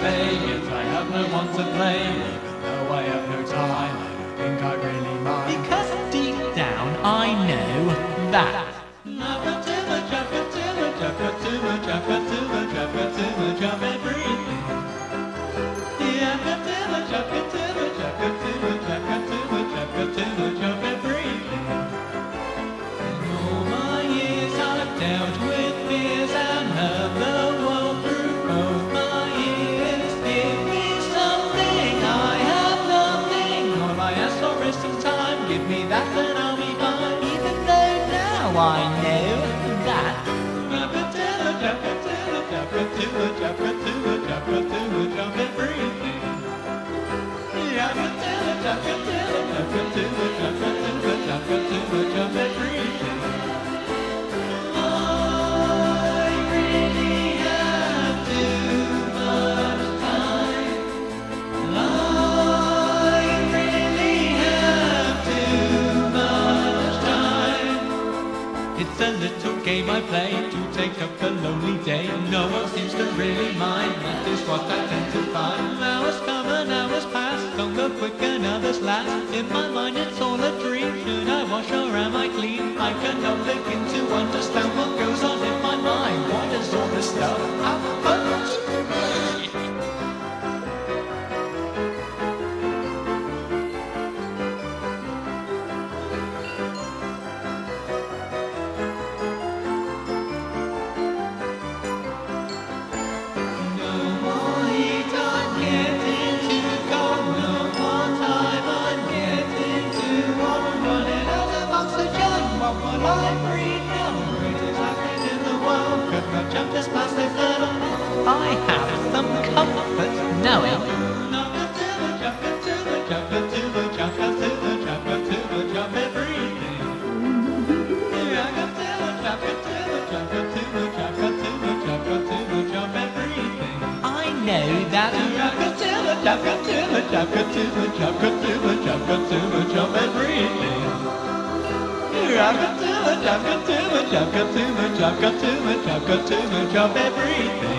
dismay if I have no one to blame, even though I have no time, I don't think I really mind. Because deep down I know that everything. I know that. I really have too much time. I really have too much time. It's a little game I play to take up a lonely day. No one seems to really mind. That is what I tend to find. Hours come and hours pass, some go quick and others last. In my mind it's all a dream. Should I wash or am I clean? I cannot begin to understand what goes on in my mind. What is all this stuff? I'm I have some comfort knowing I know that I've got too much, I've got too much, I've got too much, I've got too much, I've got too much of everything.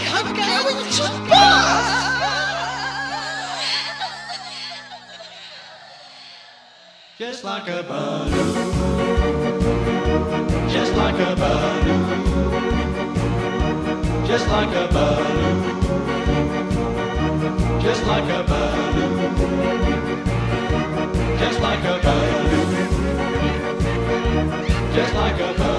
I'm going to bust! Just like a balloon, just like a balloon, just like a balloon, just like a balloon, just like a balloon, just like a balloon, just like a balloon.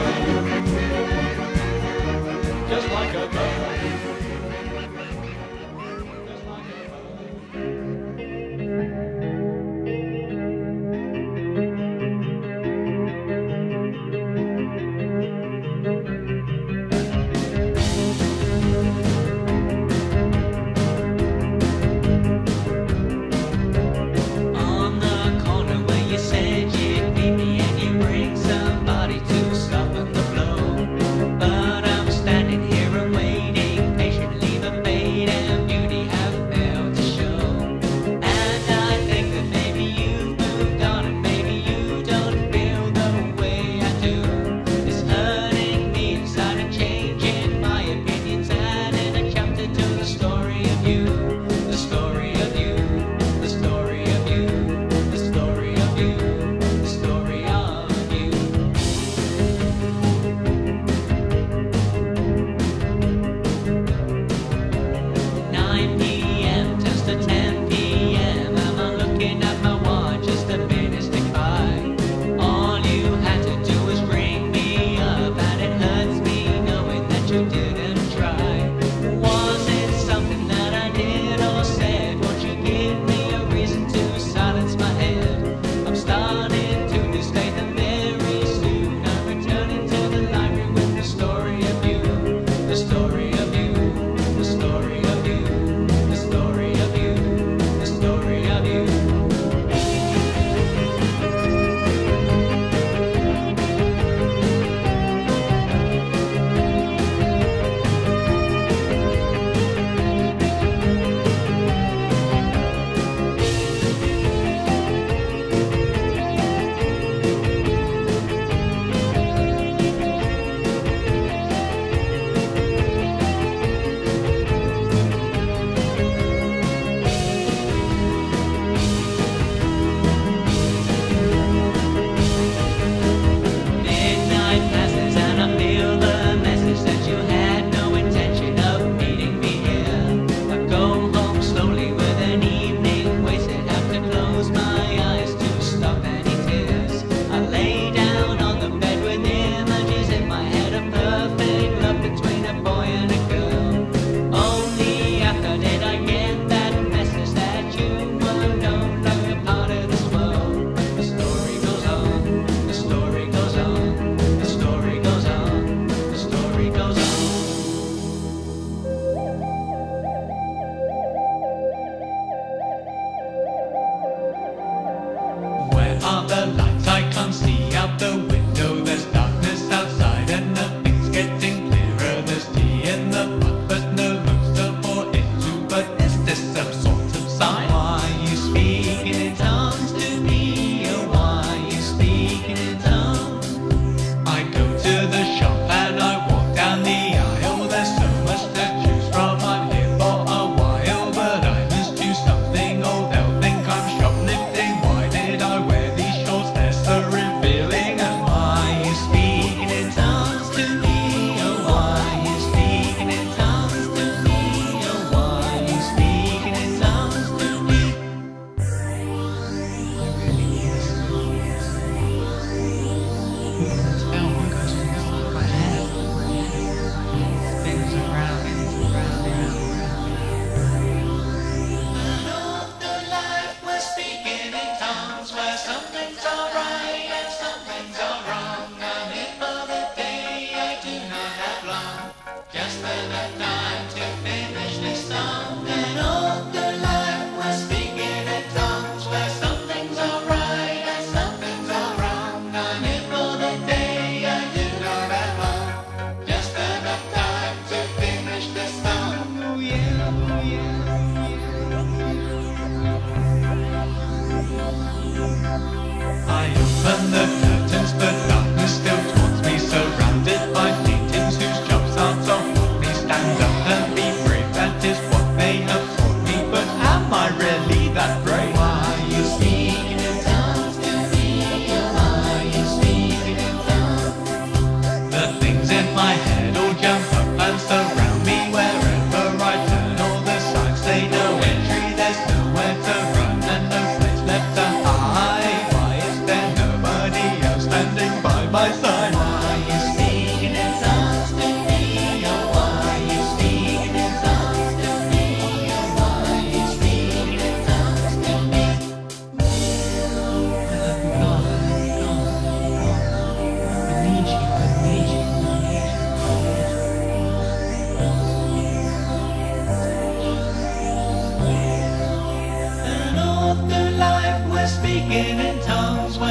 Revealing as my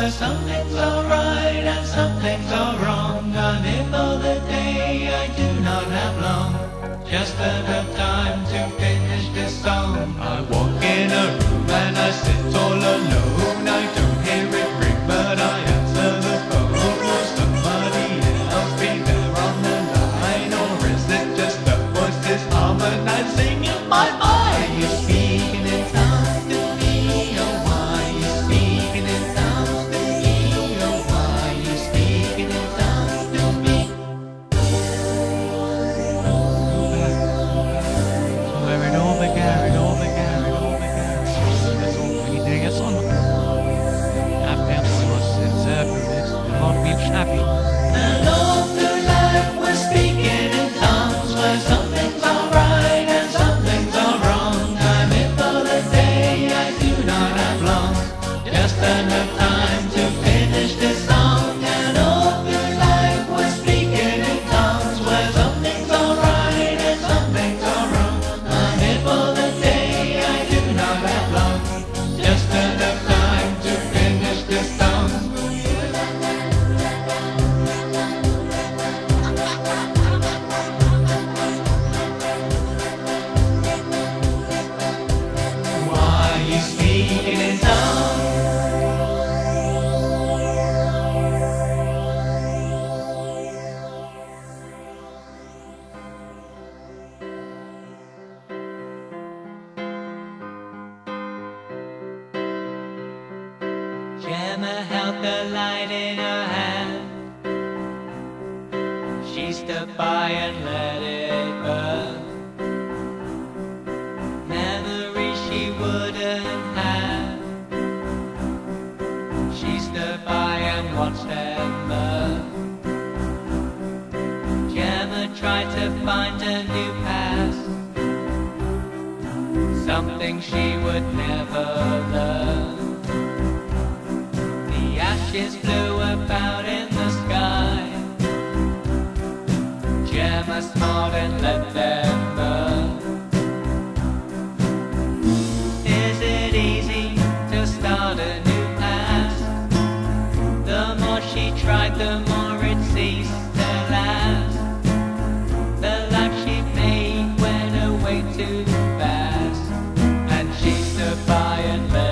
where some things are right and some things are wrong. And if all the day I do not have long, just enough time to finish this song. I walk in a room and I sit all alone. I don't hear it ring, but I answer the phone. Will somebody else be there on the line, or is it just the voice is harmonizing in my mind? Gemma held the light in her hand. She stood by and let it burn. Memories she wouldn't have. She stood by and watched them burn. Gemma tried to find a new past, something she would never learn. Ashes flew about in the sky. Gemma smiled and let them burn. Is it easy to start a new past? The more she tried, the more it ceased to last. The life she made went away too fast, and she stood by and let.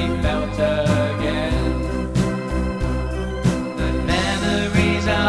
Be felt again. The memories are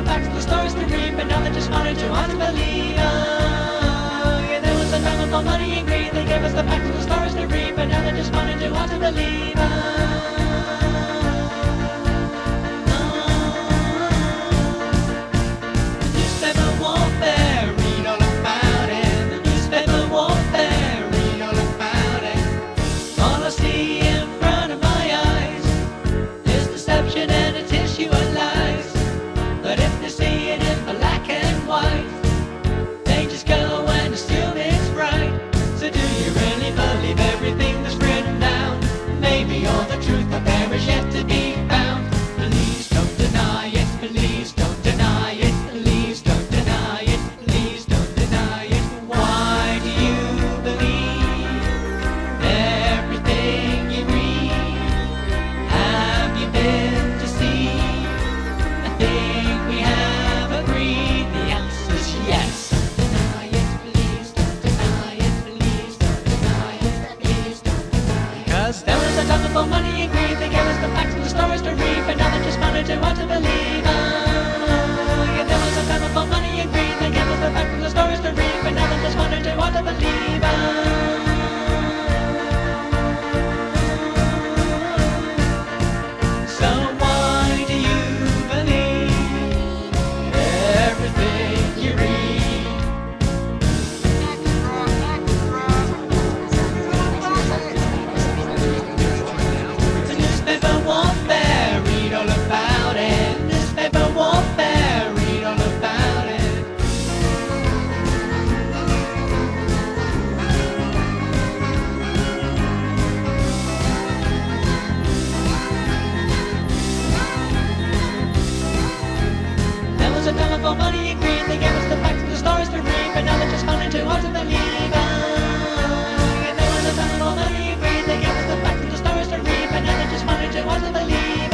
the facts, the stories to read, but now they just want it too hard to believe. Yeah, there was a time with all money and greed. They gave us the facts, the stories to read, but now they just want it too hard to believe. Money and greed, they gave us the facts and the stories to read, but now they just wanted to want to believe. Yeah, there was a time before money and greed, they gave us the facts and the stories to read, but now they just wanted to want to believe. So why do you believe everything you for money and greed, they gave us the facts and the stories to read, but now they're just finding too hard to believe. And there was a time for money and greed, they gave us the facts and the stories to read, but now they're just finding too hard to believe.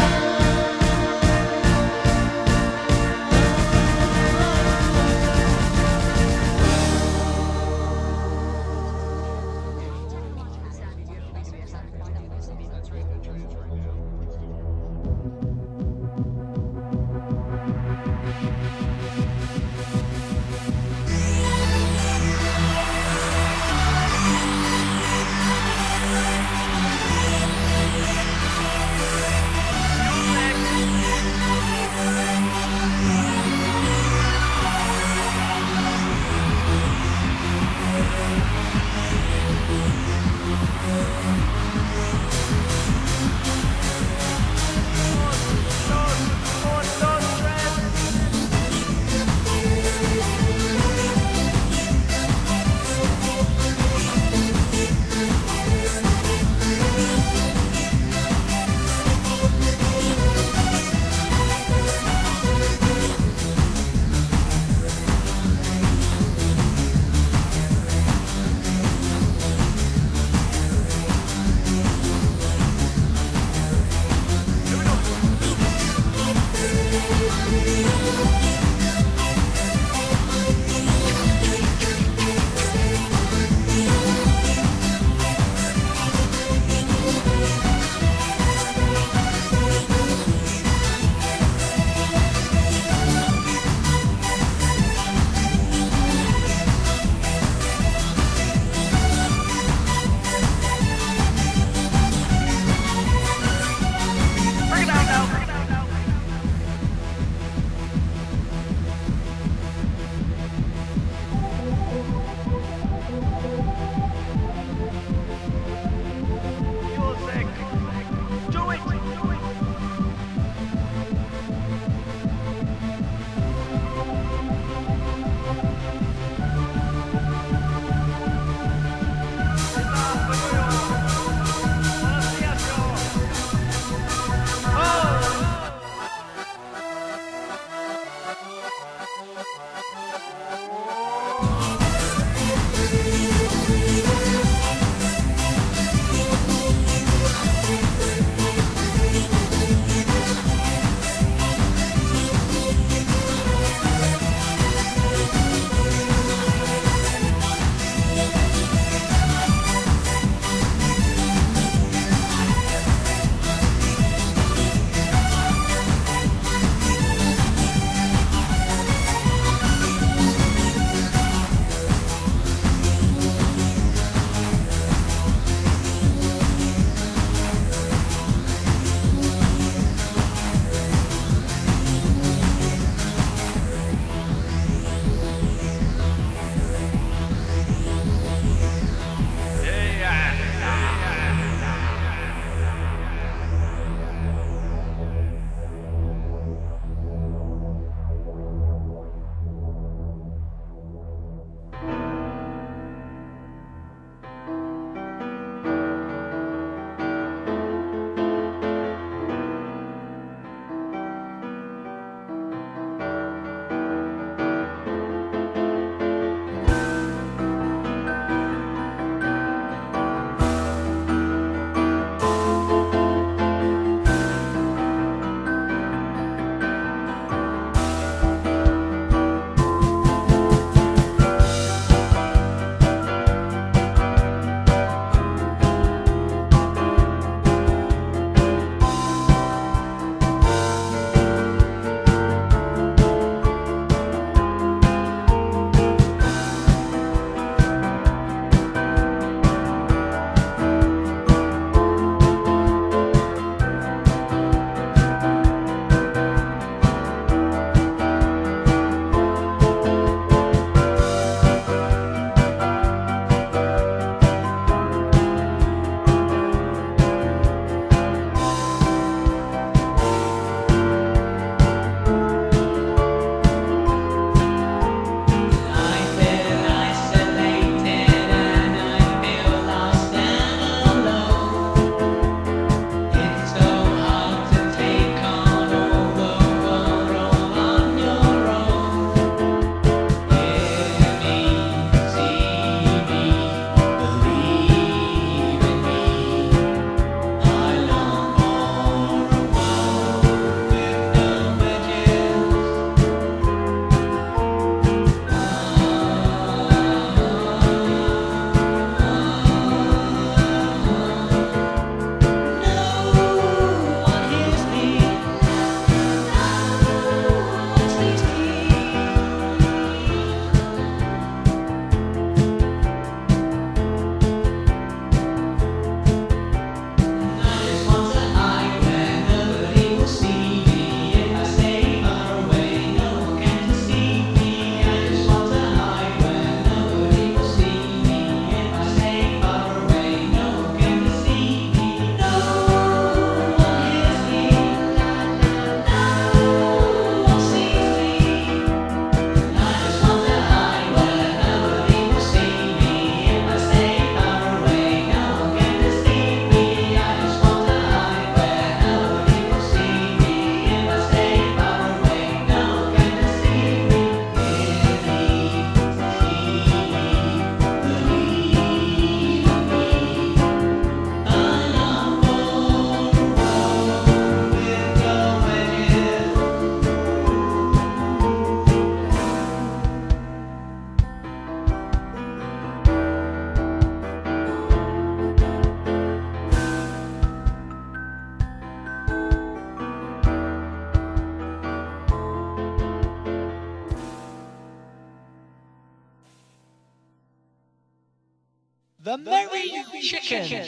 The Merry Chicken.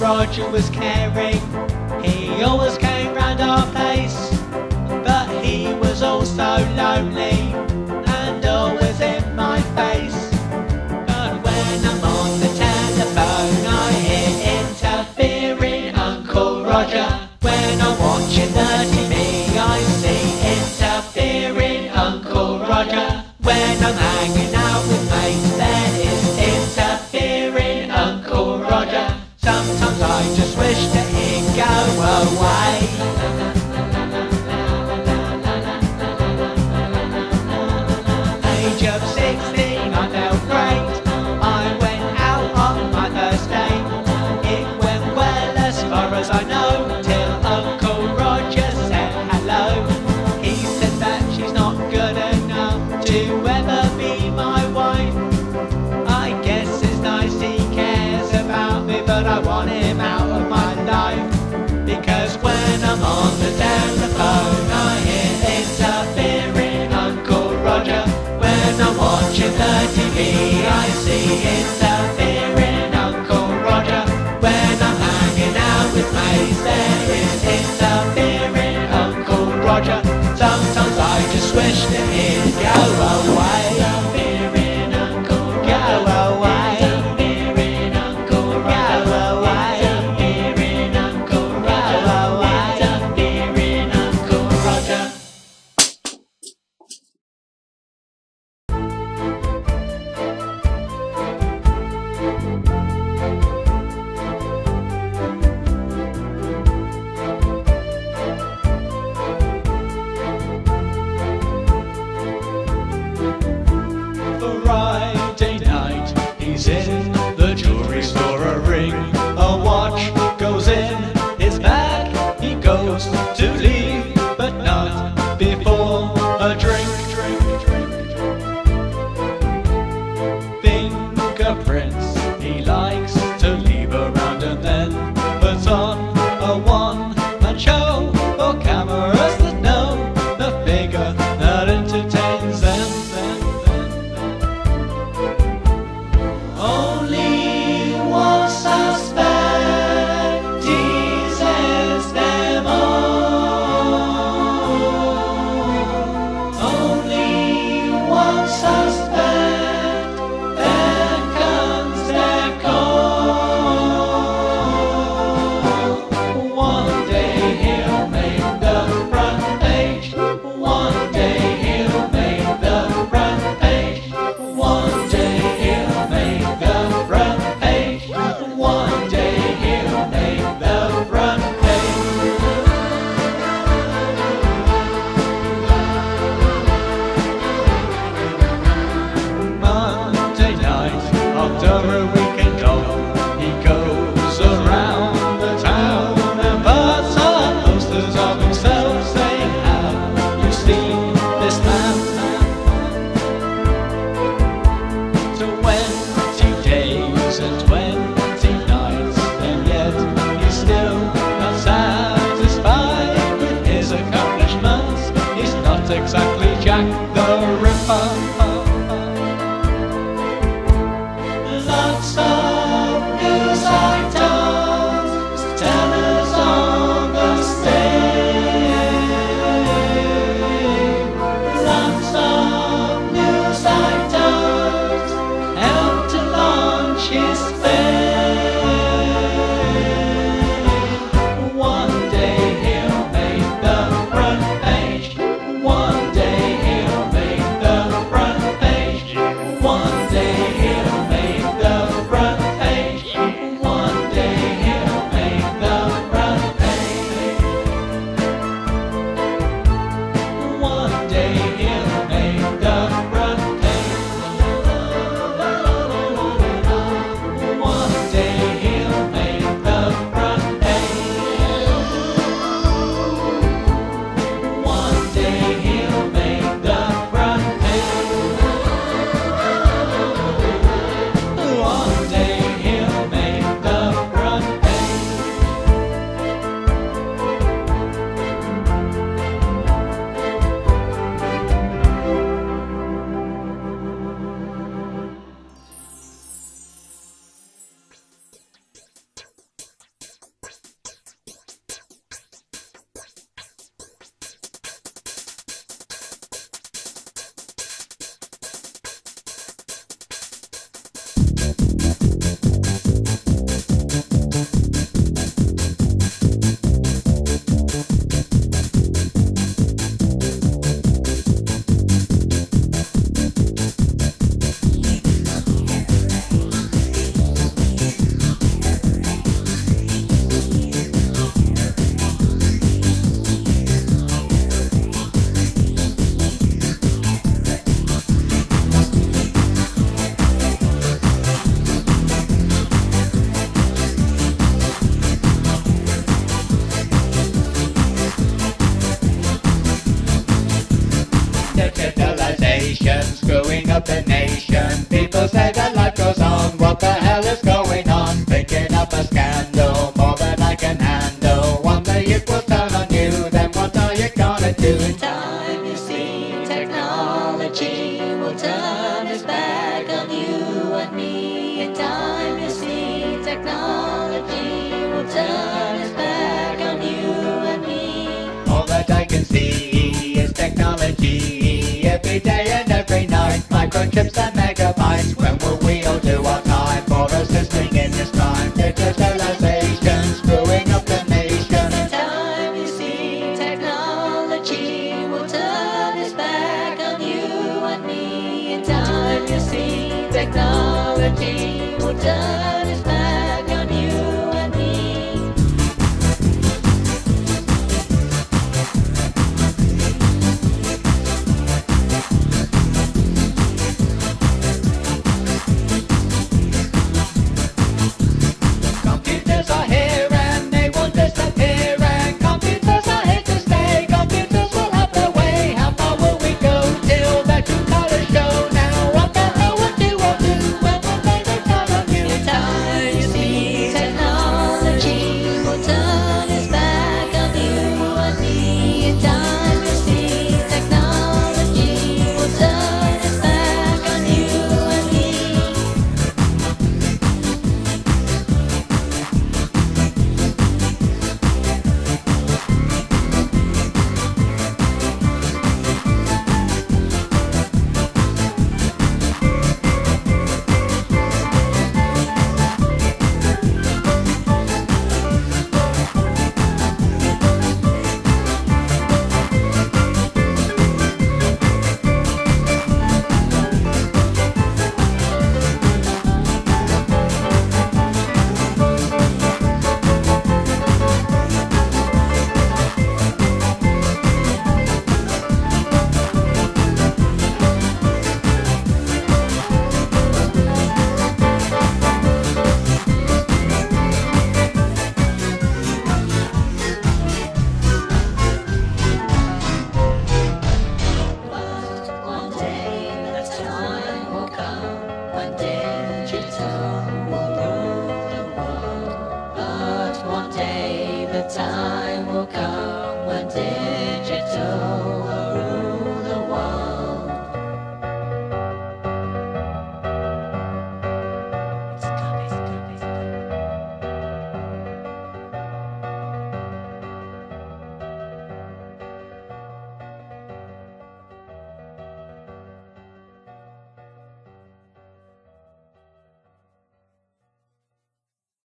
Roger was caring, he always came round our place, but he was also lonely and always in my face. But when I'm on the telephone I hear interfering Uncle Roger. When I'm watching the TV I see interfering Uncle Roger. When I'm hanging out with mates there is interfering Uncle Roger. know, because when I'm on the telephone I hear interfering Uncle Roger. When I'm watching the TV I see interfering Uncle Roger. When I'm hanging out with mates there is interfering Uncle Roger. Sometimes I just wish that he'd go away. Interfering Uncle Roger, go away. Screwing up the nation. People say that life goes on. What the hell is going on? Picking up a scandal more than I can handle. turn its back on you and me. In time you see technology will turn its back on you and me. All that I can see is technology. Every day and every night, microchips and megabytes. When will we all do our time for assisting in this crime? Digitalization screwing up the nation. In time you see technology will turn its back on you and me. In time you see technology will turn its back on you and me. Computers are here and they won't disappear, and computers are here to stay. Computers will have their way. How far will we go till that you call a show? Now what the hell would you all do when the day they call on you? In time you see technology will turn its back on you and me. In time you see technology will turn its back on you and me. Time will come when digital